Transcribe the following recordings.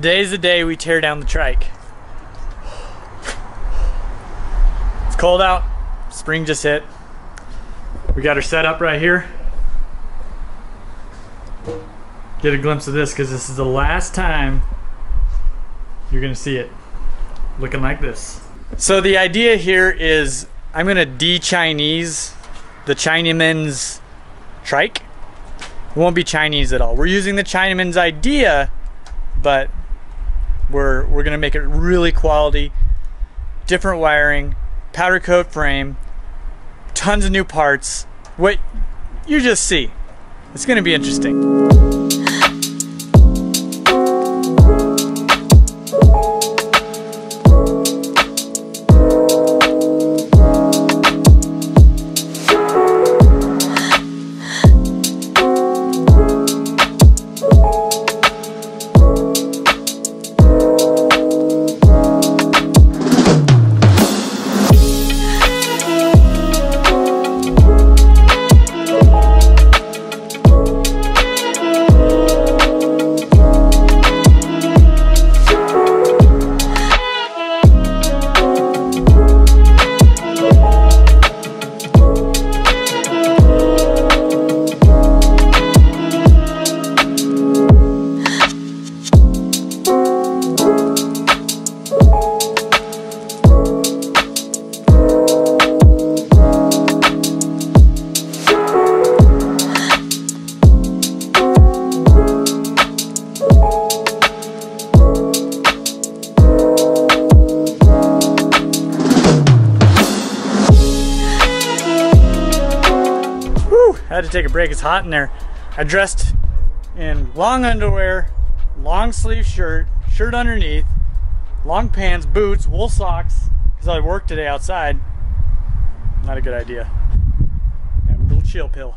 Today's the day we tear down the trike. It's cold out. Spring just hit. We got her set up right here. Get a glimpse of this because this is the last time you're gonna see it looking like this. So the idea here is I'm gonna de-Chinese the Chinaman's trike. It won't be Chinese at all. We're using the Chinaman's idea, but we're gonna make it really quality, different wiring, powder coat frame, tons of new parts. What you just see, it's gonna be interesting. Had to take a break, it's hot in there. I dressed in long underwear, long sleeve shirt, shirt underneath, long pants, boots, wool socks, because I worked today outside. Not a good idea. Yeah, a little chill pill.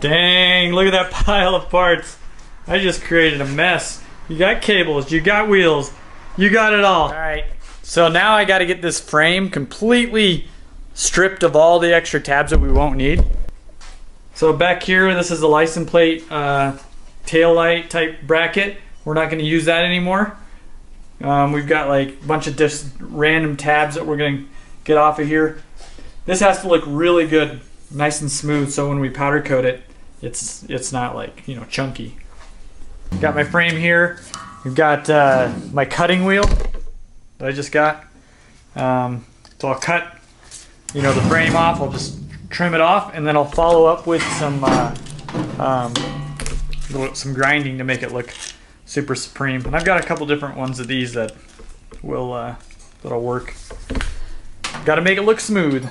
Dang, look at that pile of parts. I just created a mess. You got cables, you got wheels, you got it all. All right, so now I gotta get this frame completely stripped of all the extra tabs that we won't need. So back here, this is the license plate taillight type bracket. We're not gonna use that anymore. We've got like a bunch of just random tabs that we're gonna get off of here. This has to look really good, nice and smooth, so when we powder coat it, it's not like, you know, chunky. Got my frame here. We've got my cutting wheel that I just got. So I'll cut, you know, the frame off. I'll just trim it off, and then I'll follow up with some grinding to make it look super supreme. And I've got a couple different ones of these that will that'll work. Got to make it look smooth.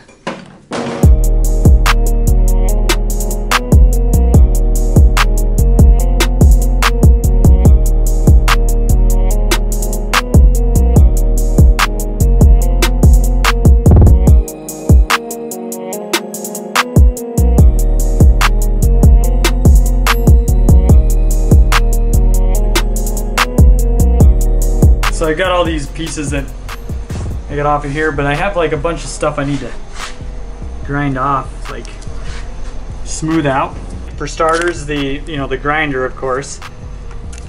I got all these pieces that I got off of here, but I have like a bunch of stuff I need to grind off, like smooth out. For starters, the grinder, of course.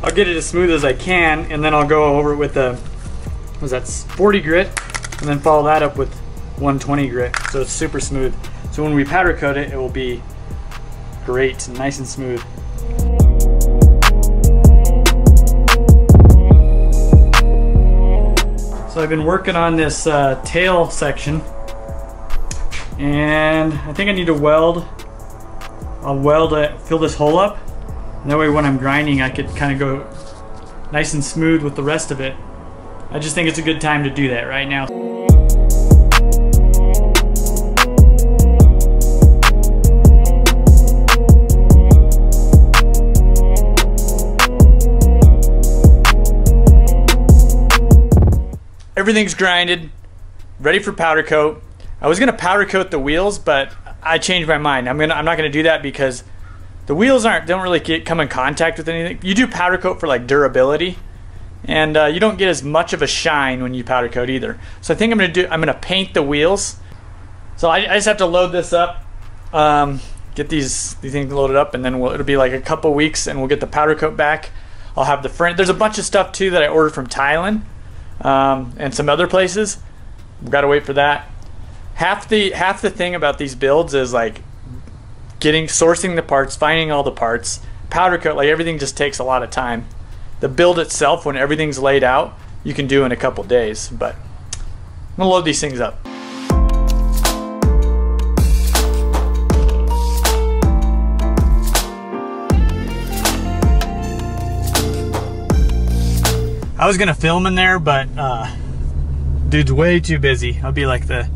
I'll get it as smooth as I can, and then I'll go over it with a was that 40 grit, and then follow that up with 120 grit, so it's super smooth. So when we powder coat it, it will be great, nice and smooth. So I've been working on this tail section, and I think I need to weld. I'll weld it, fill this hole up, and that way when I'm grinding I could kind of go nice and smooth with the rest of it. I just think it's a good time to do that right now. Everything's grinded, ready for powder coat. I was gonna powder coat the wheels, but I changed my mind. I'm not gonna do that because the wheels don't really come in contact with anything. You do powder coat for like durability, and you don't get as much of a shine when you powder coat either. So I think I'm gonna paint the wheels. So I just have to load this up, get these things loaded up, and then it'll be like a couple weeks, and we'll get the powder coat back. I'll have the front. There's a bunch of stuff too that I ordered from Thailand. And some other places. We've got to wait for that. Half the thing about these builds is like sourcing the parts, finding all the parts, powder coat, like everything just takes a lot of time. The build itself, when everything's laid out, you can do in a couple days, but I'm gonna load these things up. I was gonna film in there, but dude's way too busy. I'll be like the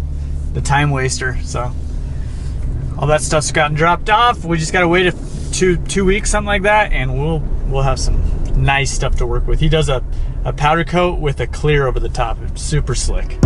time waster. So all that stuff's gotten dropped off. We just gotta wait two weeks, something like that, and we'll have some nice stuff to work with. He does a powder coat with a clear over the top. It's super slick.